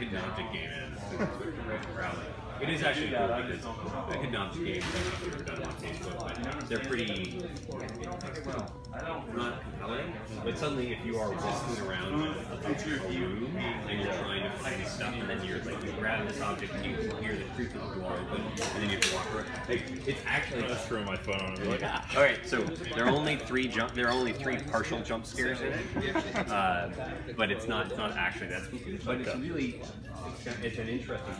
Economic game is rally. It is actually cool because economic games, I don't know if you've done on Facebook, but they're pretty not compelling. But suddenly, if you are walking around a room and you're trying to find stuff, and then you're like, you grab this object and you hear the creak of the door open, and then you have to walk around. Like, it's actually. I just threw my phone on it. Like, all right, so there are only three partial jump scares, but it's not actually that. But it's really, it's an interesting.